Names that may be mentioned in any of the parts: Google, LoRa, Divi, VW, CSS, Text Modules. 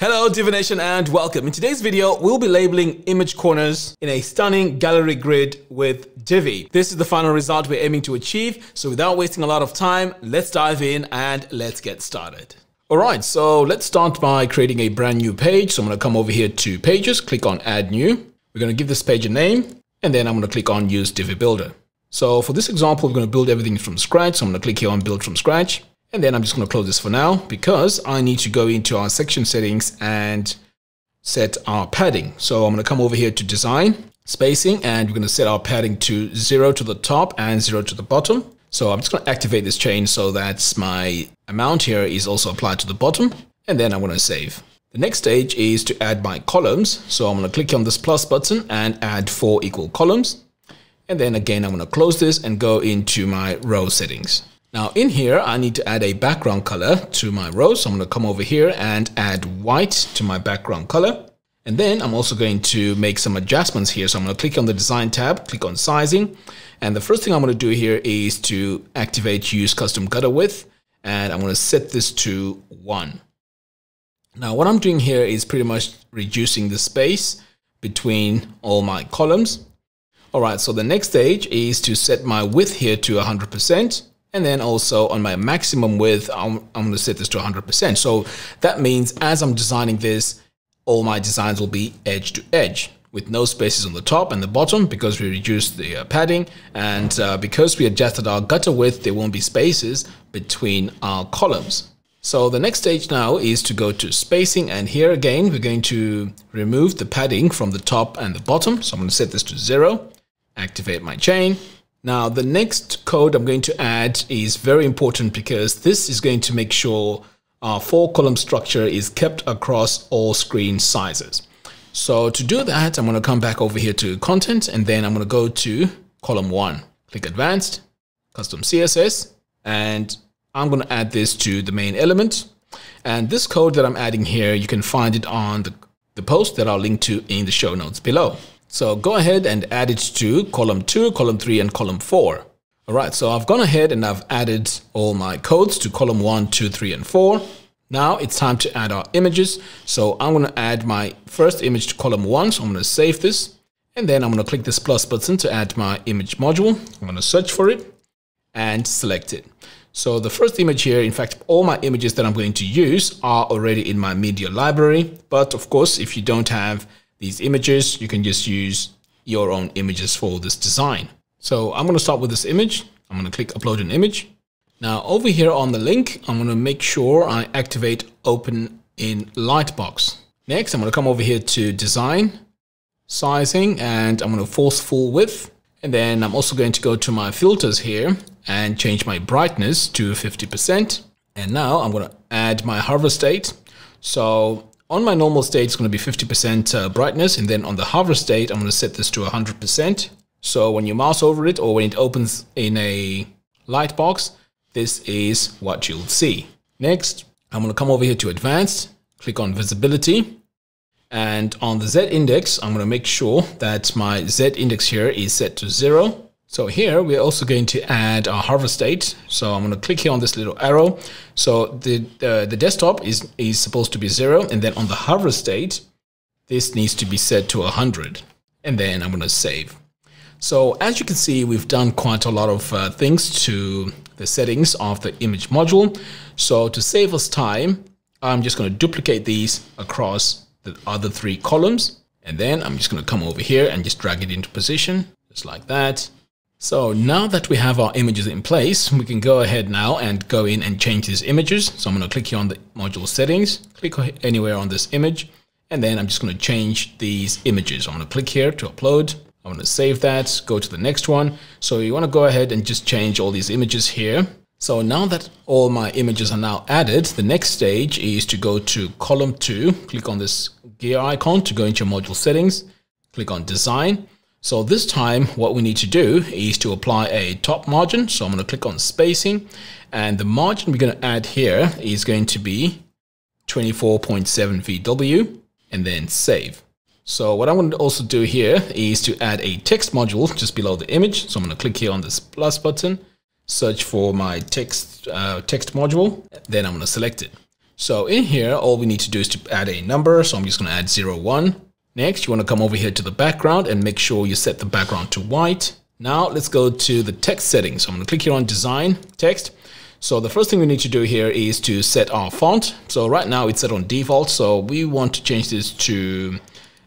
Hello Divi Nation and welcome. In today's video, we'll be labeling image corners in a stunning gallery grid with Divi. This is the final result we're aiming to achieve. So without wasting a lot of time, let's dive in and let's get started. All right, so let's start by creating a brand new page. So I'm gonna come over here to pages, click on add new. We're gonna give this page a name and then I'm gonna click on use Divi Builder. So for this example, we're gonna build everything from scratch. So I'm gonna click here on build from scratch. And then I'm just going to close this for now because I need to go into our section settings and set our padding. So I'm going to come over here to design spacing and we're going to set our padding to 0 to the top and 0 to the bottom. So I'm just going to activate this change so that my amount here is also applied to the bottom. And then I'm going to save. The next stage is to add my columns. So I'm going to click on this plus button and add 4 equal columns. And then again, I'm going to close this and go into my row settings. Now in here, I need to add a background color to my row. So I'm going to come over here and add white to my background color. And then I'm also going to make some adjustments here. So I'm going to click on the design tab, click on sizing. And the first thing I'm going to do here is to activate use custom gutter width. And I'm going to set this to 1. Now what I'm doing here is pretty much reducing the space between all my columns. All right. So the next stage is to set my width here to 100%. And then also on my maximum width, I'm going to set this to 100%. So that means as I'm designing this, all my designs will be edge to edge with no spaces on the top and the bottom because we reduced the padding. And because we adjusted our gutter width, there won't be spaces between our columns. So the next stage now is to go to spacing. And here again, we're going to remove the padding from the top and the bottom. So I'm going to set this to 0, activate my chain. Now, the next code I'm going to add is very important because this is going to make sure our 4-column structure is kept across all screen sizes. So to do that, I'm going to come back over here to content and then I'm going to go to column 1, click advanced, custom CSS, and I'm going to add this to the main element. And this code that I'm adding here, you can find it on the post that I'll link to in the show notes below. So go ahead and add it to column 2, column 3, and column 4. All right, so I've gone ahead and I've added all my codes to column 1, 2, 3, and 4. Now it's time to add our images. So I'm going to add my first image to column 1. So I'm going to save this. And then I'm going to click this plus button to add my image module. I'm going to search for it and select it. So the first image here, in fact, all my images that I'm going to use are already in my media library. But of course, if you don't have these images, you can just use your own images for this design. So I'm going to start with this image. I'm going to click upload an image. Now over here on the link, I'm going to make sure I activate open in lightbox. Next, I'm going to come over here to design sizing and I'm going to force full width. And then I'm also going to go to my filters here and change my brightness to 50%. And now I'm going to add my hover state. So on my normal state, it's going to be 50% brightness. And then on the hover state, I'm going to set this to 100%. So when you mouse over it or when it opens in a light box, this is what you'll see. Next, I'm going to come over here to advanced, click on visibility. And on the Z index, I'm going to make sure that my Z index here is set to 0. So here we're also going to add our hover state. So I'm going to click here on this little arrow. So the desktop is supposed to be 0. And then on the hover state, this needs to be set to 100. And then I'm going to save. So as you can see, we've done quite a lot of things to the settings of the image module. So to save us time, I'm just going to duplicate these across the other 3 columns. And then I'm just going to come over here and just drag it into position just like that. So now that we have our images in place, we can go ahead now and go in and change these images. So I'm going to click here on the module settings, click anywhere on this image, and then I'm just going to change these images. I'm going to click here to upload. I'm going to save that, go to the next one. So you want to go ahead and just change all these images here. So now that all my images are now added, the next stage is to go to column 2, click on this gear icon to go into your module settings, click on design. So this time, what we need to do is to apply a top margin. So I'm going to click on spacing and the margin we're going to add here is going to be 24.7 VW and then save. So what I'm going to also do here is to add a text module just below the image. So I'm going to click here on this plus button, search for my text module, then I'm going to select it. So in here, all we need to do is to add a number. So I'm just going to add 0, 1. Next, you want to come over here to the background and make sure you set the background to white. Now let's go to the text settings. So I'm going to click here on design text. So the first thing we need to do here is to set our font. So right now it's set on default. So we want to change this to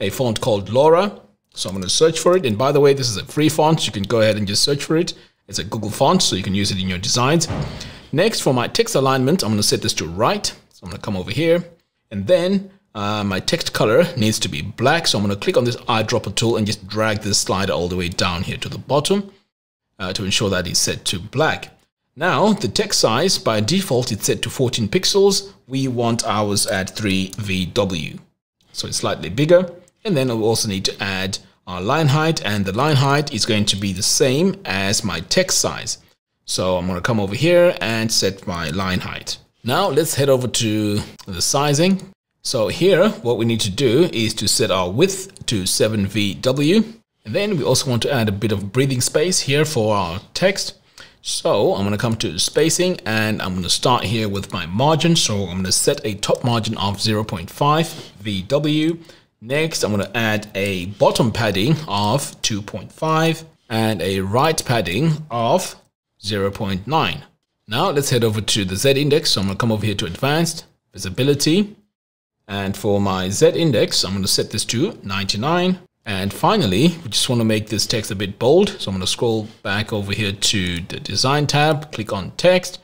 a font called LoRa. So I'm going to search for it. And by the way, this is a free font. You can go ahead and just search for it. It's a Google font, so you can use it in your designs. Next, for my text alignment, I'm going to set this to right. So I'm going to come over here, and then my text color needs to be black. So I'm going to click on this eyedropper tool and just drag this slider all the way down here to the bottom to ensure that it's set to black. Now, the text size, by default, it's set to 14 pixels. We want ours at 3 VW. So it's slightly bigger. And then we'll also need to add our line height, and the line height is going to be the same as my text size. So I'm going to come over here and set my line height. Now let's head over to the sizing. So here, what we need to do is to set our width to 7 VW. And then we also want to add a bit of breathing space here for our text. So I'm going to come to spacing, and I'm going to start here with my margin. So I'm going to set a top margin of 0.5 VW. Next, I'm going to add a bottom padding of 2.5 and a right padding of 0.9. Now let's head over to the Z index. So I'm going to come over here to advanced visibility. And for my Z index, I'm going to set this to 99. And finally, we just want to make this text a bit bold. So I'm going to scroll back over here to the design tab, click on text,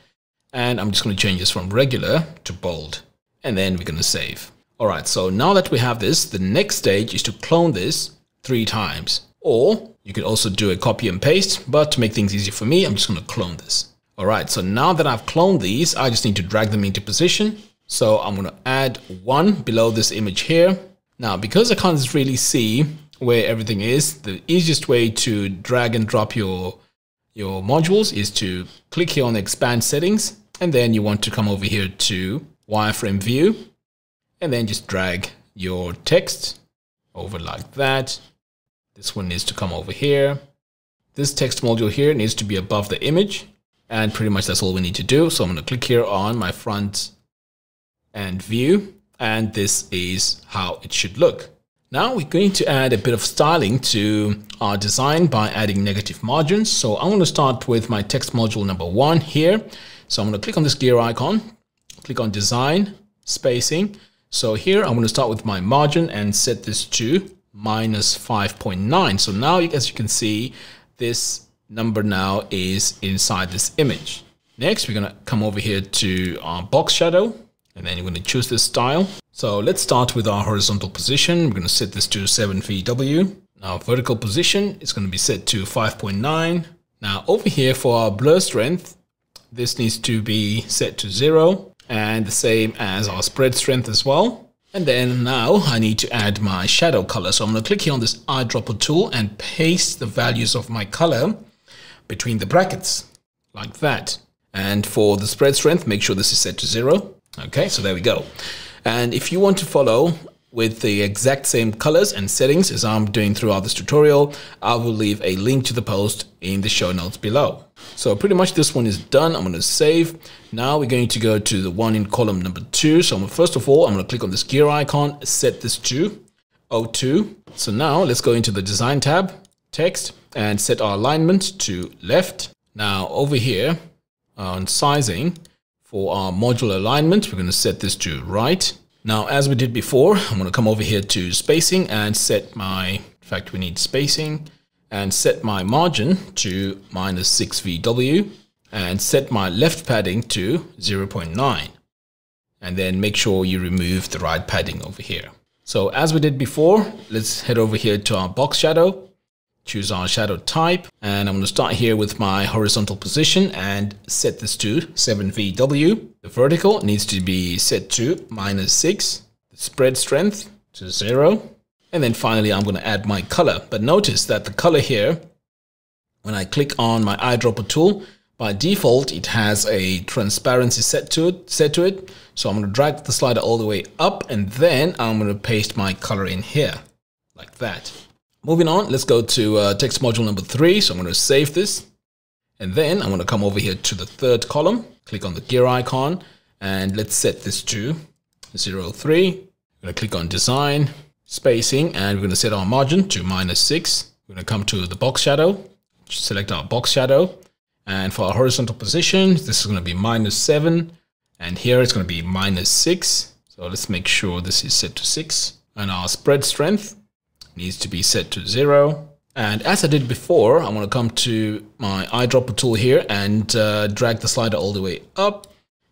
and I'm just going to change this from regular to bold. And then we're going to save. All right. So now that we have this, the next stage is to clone this 3 times, or you could also do a copy and paste, but to make things easier for me, I'm just going to clone this. All right. So now that I've cloned these, I just need to drag them into position. So I'm going to add 1 below this image here. Now, because I can't really see where everything is, the easiest way to drag and drop your modules is to click here on expand settings, and then you want to come over here to wireframe view, and then just drag your text over like that. This one needs to come over here. This text module here needs to be above the image, and pretty much that's all we need to do. So I'm going to click here on my front and view, and this is how it should look. Now we're going to add a bit of styling to our design by adding negative margins. So I'm going to start with my text module number 1 here. So I'm going to click on this gear icon, click on design, spacing. So here I'm going to start with my margin and set this to -5.9. So now, as you can see, this number now is inside this image. Next, we're going to come over here to our box shadow, and then you're going to choose this style. So let's start with our horizontal position. We're going to set this to 7 VW. Now vertical position is going to be set to 5.9. Now over here for our blur strength, this needs to be set to 0, and the same as our spread strength as well. And then now I need to add my shadow color. So I'm going to click here on this eyedropper tool and paste the values of my color between the brackets like that. And for the spread strength, make sure this is set to 0. Okay, so there we go. And if you want to follow with the exact same colors and settings as I'm doing throughout this tutorial, I will leave a link to the post in the show notes below. So pretty much this one is done. I'm going to save. Now we're going to go to the one in column number 2. So first of all, I'm going to click on this gear icon, set this to 02. So now let's go into the design tab, text, and set our alignment to left. Now over here on sizing, for our module alignment, we're going to set this to right. Now, as we did before, I'm going to come over here to spacing and set my, in fact, we need spacing, and set my margin to -6 VW, and set my left padding to 0.9. And then make sure you remove the right padding over here. So as we did before, let's head over here to our box shadow, choose our shadow type, and I'm going to start here with my horizontal position and set this to 7 VW. The vertical needs to be set to -6, the spread strength to 0. And then finally, I'm going to add my color. But notice that the color here, when I click on my eyedropper tool, by default, it has a transparency set to it. So I'm going to drag the slider all the way up, and then I'm going to paste my color in here like that. Moving on, let's go to text module number 3. So I'm going to save this, and then I'm going to come over here to the 3rd column, click on the gear icon, and let's set this to 0.3. I'm going to click on design, spacing, and we're going to set our margin to -6. We're going to come to the box shadow, select our box shadow, and for our horizontal position, this is going to be -7, and here it's going to be -6. So let's make sure this is set to 6, and our spread strength needs to be set to 0. And as I did before, I'm going to come to my eyedropper tool here and drag the slider all the way up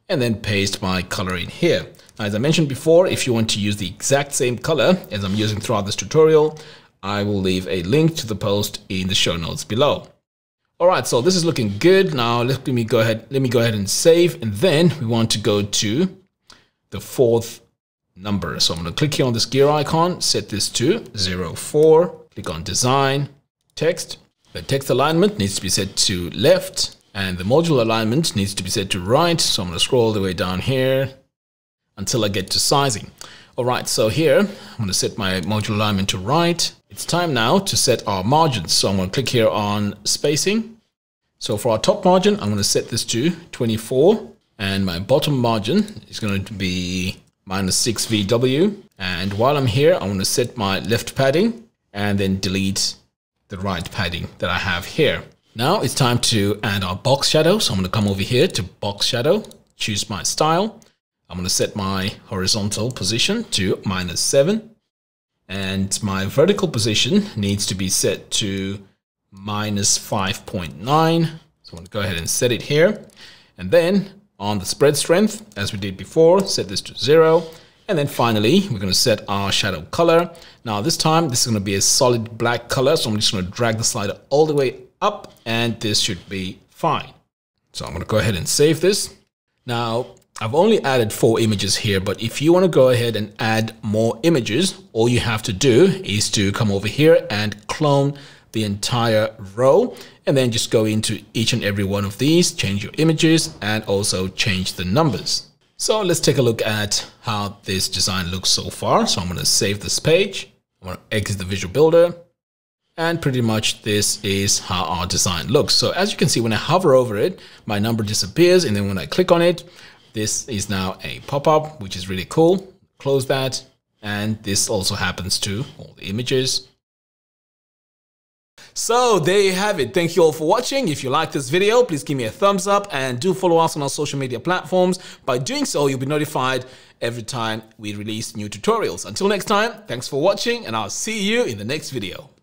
and then paste my color in here. Now, as I mentioned before, if you want to use the exact same color as I'm using throughout this tutorial, I will leave a link to the post in the show notes below. All right, so this is looking good. Now let me go ahead and save, and then we want to go to the fourth number. So I'm going to click here on this gear icon, set this to 0.4. Click on design, text. The text alignment needs to be set to left, and the module alignment needs to be set to right. So I'm going to scroll all the way down here until I get to sizing. All right, so here I'm going to set my module alignment to right. It's time now to set our margins. So I'm going to click here on spacing. So for our top margin, I'm going to set this to 24, and my bottom margin is going to be -6 VW. And while I'm here, I'm going to set my left padding and then delete the right padding that I have here. Now it's time to add our box shadow. So I'm going to come over here to box shadow, choose my style. I'm going to set my horizontal position to -7, and my vertical position needs to be set to -5.9. So I'm going to go ahead and set it here. And then on the spread strength, as we did before, set this to 0. And then finally, we're going to set our shadow color. Now this time, this is going to be a solid black color. So I'm just going to drag the slider all the way up, and this should be fine. So I'm going to go ahead and save this. Now I've only added 4 images here, but if you want to go ahead and add more images, all you have to do is to come over here and clone the entire row, and then just go into each and every one of these, change your images, and also change the numbers. So let's take a look at how this design looks so far. So I'm going to save this page. I'm going to exit the visual builder, and pretty much this is how our design looks. So as you can see, when I hover over it, my number disappears. And then when I click on it, this is now a pop-up, which is really cool. Close that. And this also happens to all the images. So there you have it. Thank you all for watching. If you like this video, please give me a thumbs up, and do follow us on our social media platforms. By doing so, you'll be notified every time we release new tutorials. Until next time, thanks for watching, and I'll see you in the next video.